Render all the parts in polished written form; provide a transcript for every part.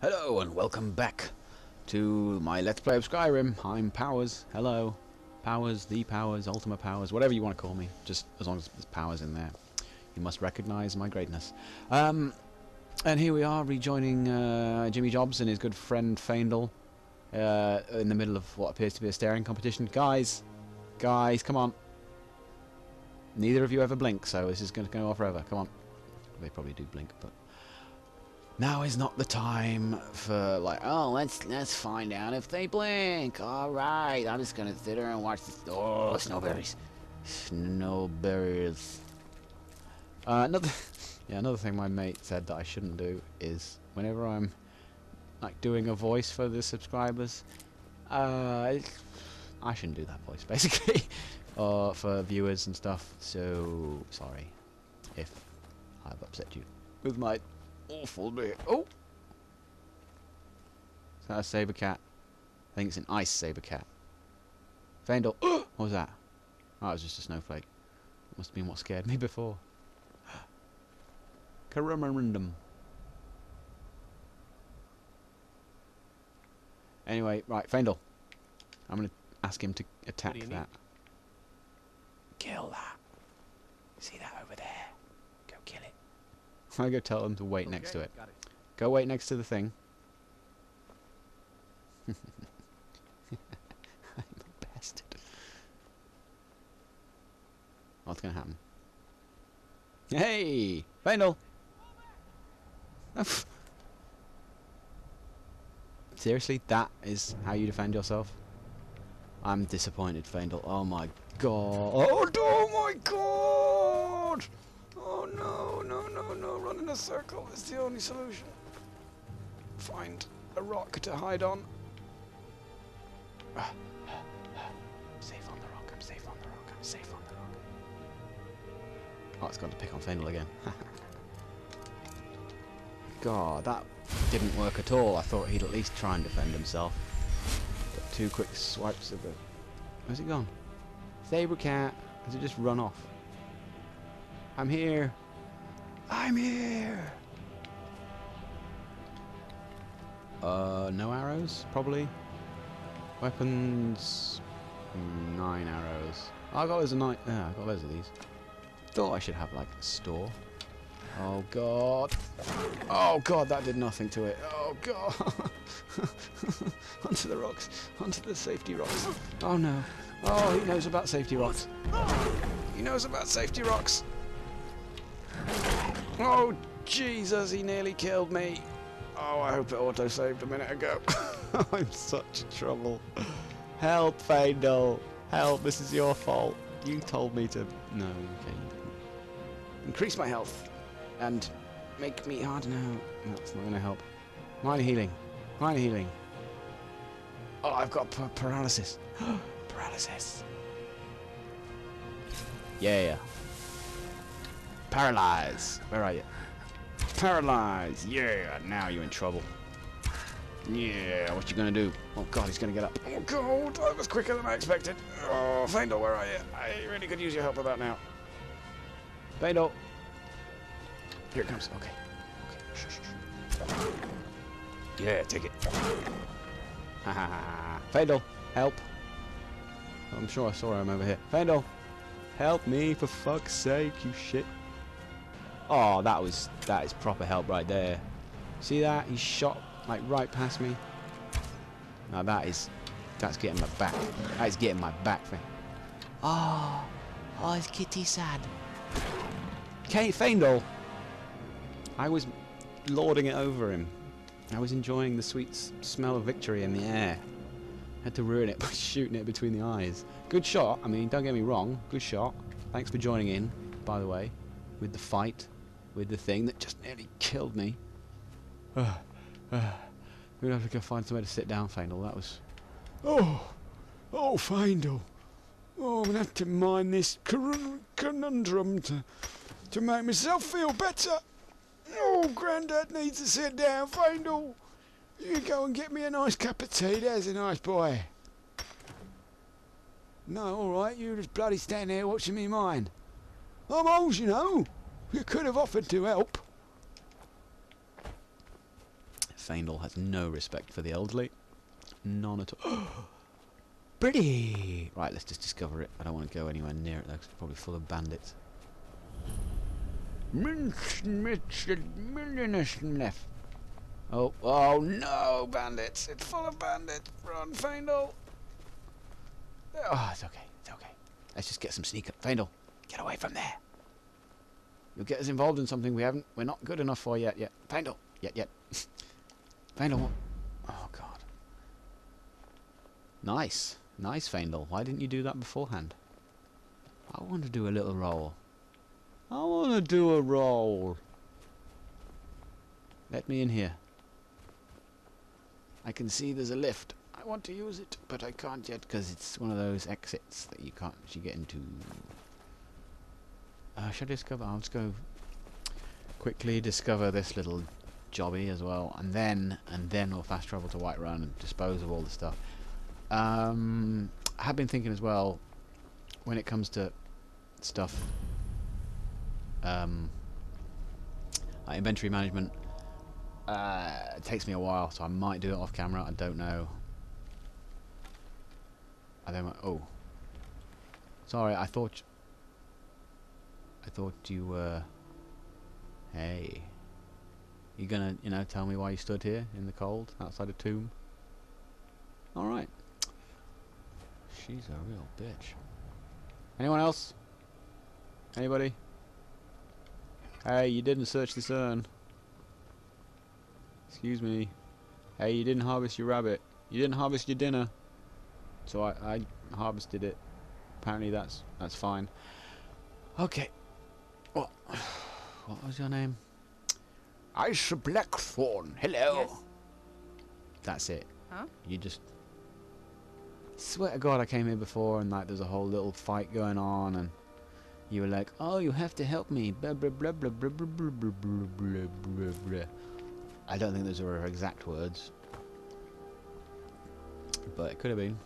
Hello and welcome back to my Let's Play of Skyrim. I'm Powers. Hello. Powers, the Powers, UltimaPowers, whatever you want to call me. Just as long as there's Powers in there. You must recognize my greatness. And here we are rejoining Jimmy Jobs and his good friend Faendal in the middle of what appears to be a staring competition. Guys, come on. Neither of you ever blink, so this is going to go on forever. Come on. They probably do blink, but... Now is not the time for, like, oh, let's find out if they blink. All right, I'm just going to sit there and watch this. Oh, snowberries. Snowberries. Another thing my mate said that I shouldn't do is whenever I'm, like, doing a voice for the subscribers, I shouldn't do that voice, basically, or for viewers and stuff. So, sorry if I've upset you with my... awful day. Oh! Is that a saber cat? I think it's an ice saber cat. Faendal. What was that? Oh, it was just a snowflake. It must have been what scared me before. Kerumarindum. Anyway, right, Faendal. I'm going to ask him to attack that. Need? Kill that. See that over there? Go kill it. I go tell them to wait next to it. Go wait next to the thing. I'm a bastard. What's gonna happen? Hey, Faendal! Seriously, that is how you defend yourself? I'm disappointed, Faendal. Oh my god! Oh my god! Oh no, run in a circle is the only solution. Find a rock to hide on. Safe on the rock, I'm safe on the rock, I'm safe on the rock. Oh, it's got to pick on Faendal again. God, that didn't work at all. I thought he'd at least try and defend himself. Got two quick swipes of the... Where's it gone? Saber cat. Has it just run off? I'm here. I'm here. No arrows, probably. Weapons. 9 arrows. Oh, I got loads of I got loads of these. Thought I should have like a store. Oh god. Oh god, that did nothing to it. Oh god. Onto the rocks. Onto the safety rocks. Oh no. Oh, he knows about safety rocks. He knows about safety rocks. Oh, Jesus, he nearly killed me. Oh, I hope it auto-saved a minute ago. I'm such trouble. Help, Faendal. Help, this is your fault. You told me to... No, okay. Increase my health and make me... I don't know. No, it's not going to help. Minor healing. Minor healing. Oh, I've got paralysis. Paralysis. Yeah. Paralyze. Where are you? Paralyze. Yeah, now you're in trouble. Yeah, what you gonna do? Oh god, he's gonna get up. Oh god, that was quicker than I expected. Oh, Faendal, where are you? I really could use your help about now. Faendal. Here it comes. Okay. Shh. Yeah, take it. Faendal, help. I'm sure I saw him over here. Faendal. Help me, for fuck's sake, you shit. Oh, that is proper help right there. See that? He shot, like, right past me. Now that's getting my back. That is getting my back thing. Oh, is Kitty sad? Okay, Faendal! I was lording it over him. I was enjoying the sweet smell of victory in the air. Had to ruin it by shooting it between the eyes. Good shot, I mean, don't get me wrong, good shot. Thanks for joining in, by the way, with the fight, with the thing that just nearly killed me. We'll have to go find somewhere to sit down, Faendal. That was... Oh, Faendal. Oh, I'm going to have to mine this conundrum to make myself feel better. Oh, Grandad needs to sit down, Faendal. You go and get me a nice cup of tea, there's a nice boy. No, alright, you just bloody stand there watching me mine. I'm old, you know. You could have offered to help. Faendal has no respect for the elderly. None at all. Pretty! Right, let's just discover it. I don't want to go anywhere near it though, because it's probably full of bandits. Oh, oh no, bandits! It's full of bandits! Run, Faendal! Oh, it's okay, it's okay. Let's just get some sneak up. Faendal, get away from there! You'll get us involved in something we're not good enough for yet. Faendal! Yet. Faendal, what? Oh, God. Nice. Nice, Faendal. Why didn't you do that beforehand? I want to do a little roll. I want to do a roll. Let me in here. I can see there's a lift. I want to use it, but I can't yet because it's one of those exits that you can't actually get into. Should I discover? I'll just go quickly discover this little jobby as well, and then we'll fast travel to Whiterun and dispose of all the stuff. I have been thinking as well when it comes to stuff. Inventory management it takes me a while, so I might do it off camera. I don't know. I don't. Oh, sorry. I thought you were. Hey, you gonna tell me why you stood here in the cold outside a tomb? All right. She's a real bitch. Anyone else? Anybody? Hey, you didn't search this urn. Excuse me. Hey, you didn't harvest your rabbit. You didn't harvest your dinner. So I harvested it. Apparently that's fine. Okay. What was your name? Aisha Blackthorn. Hello. Yes. That's it. Huh? You just... Swear to God, I came here before and like there's a whole little fight going on and... You were like, oh, you have to help me. Blah, blah, blah, blah, blah, blah, blah, blah, blah, blah, blah. I don't think those are her exact words. But it could have been.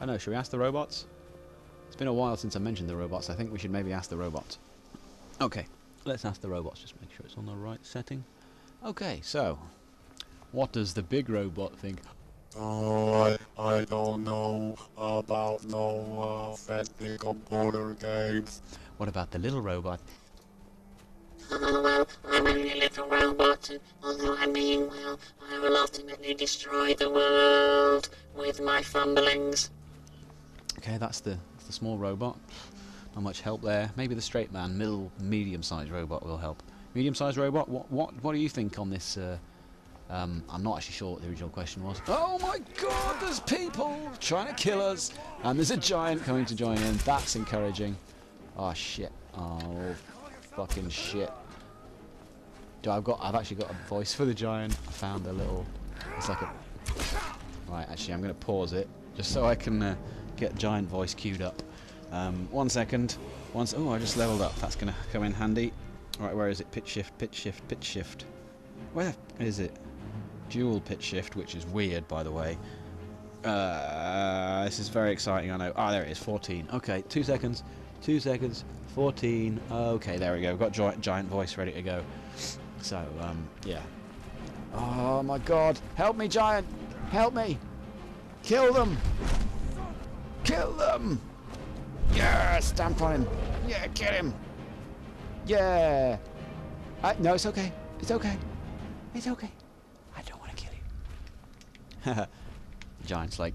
I know, should we ask the robots? It's been a while since I mentioned the robots. I think we should maybe ask the robots. Okay, let's ask the robots. Just make sure it's on the right setting. Okay, so. What does the big robot think? Oh, I don't know about no fancy computer games. What about the little robot? Hello, world. I'm only a little robot, and although I mean well, I will ultimately destroy the world with my fumblings. Okay, that's the small robot. Not much help there. Maybe the straight man, medium-sized robot will help. Medium-sized robot, what do you think on this? I'm not actually sure what the original question was. Oh my God, there's people trying to kill us, and there's a giant coming to join in. That's encouraging. Oh shit! Oh fucking shit! I've actually got a voice for the giant. I found a little. It's like a. Right, actually, I'm going to pause it just so I can get giant voice queued up. 1 second. Oh, I just leveled up. That's going to come in handy. All right, where is it? Pitch shift. Pitch shift. Pitch shift. Where is it? Dual pitch shift, which is weird, by the way. This is very exciting, I know. Ah, there it is, 14. Okay, 2 seconds. 2 seconds. 14. Okay, there we go. We've got giant voice ready to go. So, yeah. Oh, my God. Help me, giant. Help me. Kill them. Kill them. Yeah, stamp on him. Yeah, get him. Yeah. No, it's okay. It's okay. It's okay. I don't want to kill you. The giant's like...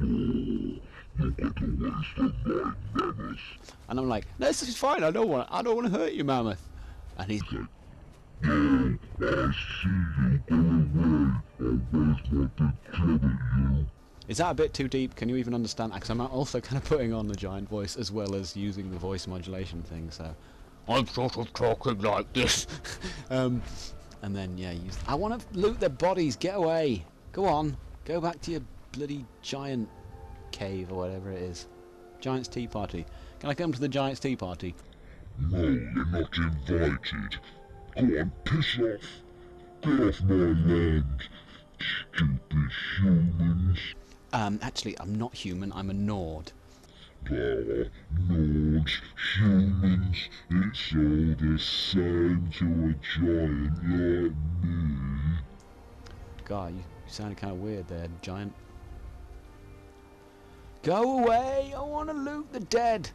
And I'm like, no, this is fine, I don't want to hurt you, Mammoth. And he's like... Is that a bit too deep? Can you even understand? Because I'm also kind of putting on the giant voice as well as using the voice modulation thing, so... I'm sort of talking like this. And then, yeah, I want to loot their bodies. Get away. Go on. Go back to your bloody giant cave or whatever it is. Giant's tea party. Can I come to the Giant's tea party? No, you're not invited. Go on, piss off. Get off my land, stupid humans. Actually, I'm not human. I'm a Nord. power, Nords, humans, it's all the same to a giant like me. God, you sounded kind of weird there, giant. Go away! I want to loot the dead!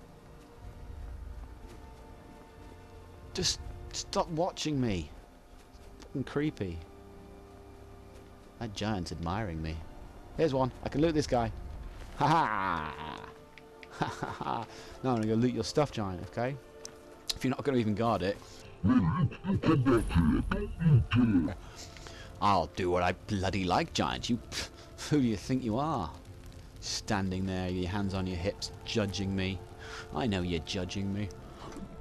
Just stop watching me. It's fucking creepy. That giant's admiring me. Here's one. I can loot this guy. Ha ha! Ha ha ha! Now I'm gonna go loot your stuff, giant, okay? If you're not gonna even guard it. I'll do what I bloody like, giant. You. Who do you think you are? Standing there, your hands on your hips, judging me. I know you're judging me.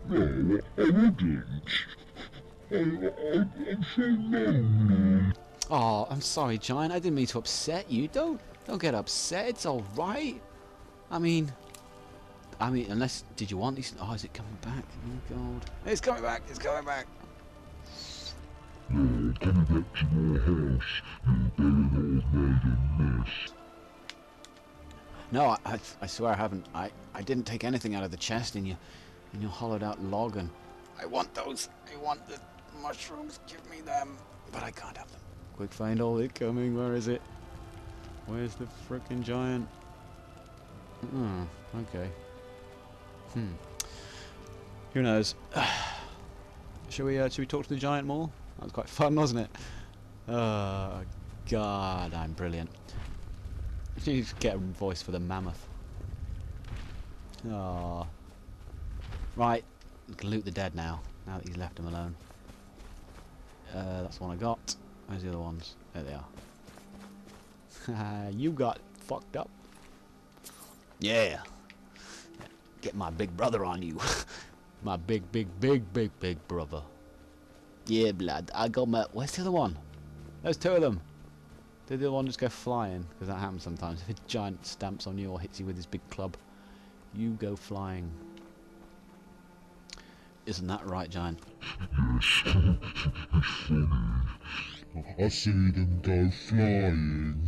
No, I wouldn't. I'm so lonely. Oh, I'm sorry, giant. I didn't mean to upset you. Don't get upset. It's all right. I mean, unless did you want these? Oh, is it coming back? Oh God, it's coming back. It's coming back. Yeah, coming back to my house. You better not have made a mess. No, I swear I haven't. I didn't take anything out of the chest in your hollowed out log, and I want those. I want the mushrooms. Give me them. But I can't have them. Quick, find all it coming. Where is it? Where's the frickin' giant? Oh, okay. Who knows? Should we talk to the giant more? That was quite fun, wasn't it? Oh God, I'm brilliant. You get a voice for the mammoth. Oh. Right, we can loot the dead now. Now that he's left him alone. That's the one I got. Where's the other ones? There they are. You got fucked up. Yeah. Get my big brother on you. My big brother. Yeah, blood. I got my. Where's the other one? There's two of them. Did the other one just go flying? Because that happens sometimes. If a giant stamps on you or hits you with his big club, you go flying. Isn't that right, giant? Yes, it's funny. I see them go flying.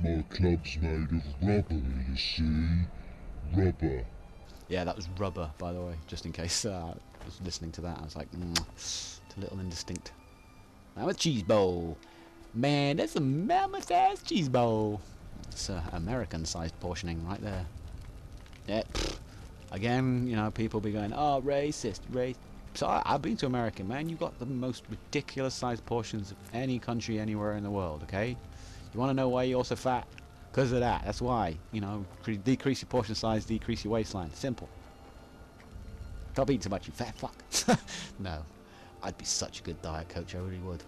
My club's made of rubber, you see. Rubber. Yeah, that was rubber, by the way, just in case I was listening to that. I was like, it's a little indistinct. Now a cheese bowl. Man, that's a mammoth-ass cheese bowl. It's an American-sized portioning right there. Yeah. Again, you know, people be going, oh, racist, race. So I've been to America, man. You've got the most ridiculous-sized portions of any country anywhere in the world, okay? You want to know why you're so fat? Because of that. That's why. You know, decrease your portion size, decrease your waistline. Simple. Stop eating so much, you fat fuck. No. I'd be such a good diet coach, I really would.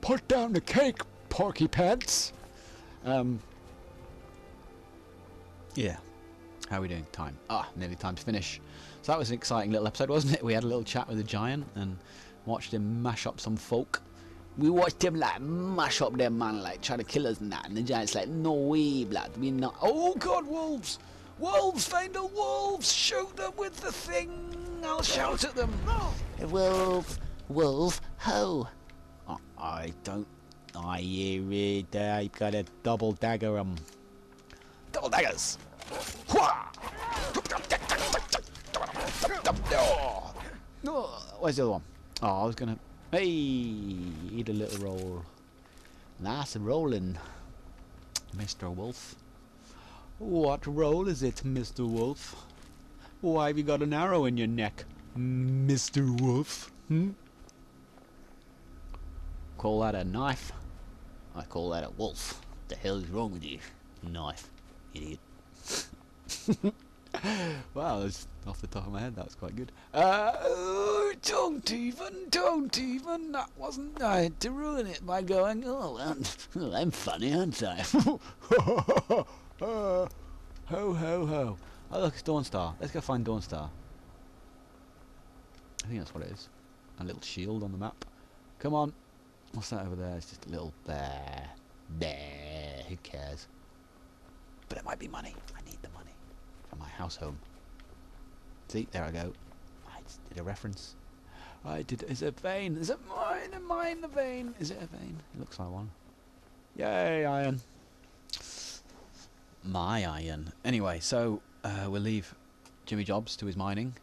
Put down the cake, porky pants! Yeah. How are we doing? Time. Ah, nearly time to finish. So that was an exciting little episode, wasn't it? We had a little chat with the giant and watched him mash up some folk. We watched him, like, mash up their man, like, try to kill us and that. And the giant's like, no way, blood. We're not... Oh, God, wolves! Wolves, Faendal, wolves! Shoot them with the thing! I'll shout at them! Oh. Wolf! Wolf, ho! Oh, I don't. I hear it. I've got a double dagger. Double daggers! No! Where's the other one? Oh, I was gonna. Hey! Eat a little roll. Nice rolling, Mr. Wolf. What roll is it, Mr. Wolf? Why have you got an arrow in your neck, Mr. Wolf? Hmm? Call that a knife? I call that a wolf. What the hell is wrong with you? Knife, idiot. Wow, that's off the top of my head, that was quite good. Don't even. That wasn't. I had to ruin it by going, oh, I'm funny, aren't I? Ho, ho, ho. Oh, look, it's Dawnstar. Let's go find Dawnstar. I think that's what it is. A little shield on the map. Come on. What's that over there? It's just a little bear. Bear. Who cares? But it might be money. I need the money for my house home. See, there I go. I just did a reference. I did. Is it a vein? Is it mine? Am I in the vein? Is it a vein? It looks like one. Yay, iron. my iron. Anyway, so we'll leave Jimmy Jobs to his mining.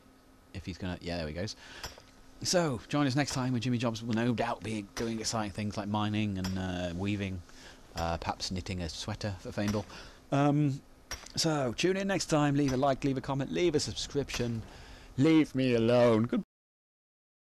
If he's gonna... yeah, there he goes. So, join us next time when Jimmy Jobs will no doubt be doing exciting things like mining and weaving. Perhaps knitting a sweater for Faendal. So, tune in next time. Leave a like, leave a comment, leave a subscription. Leave me alone. Goodbye.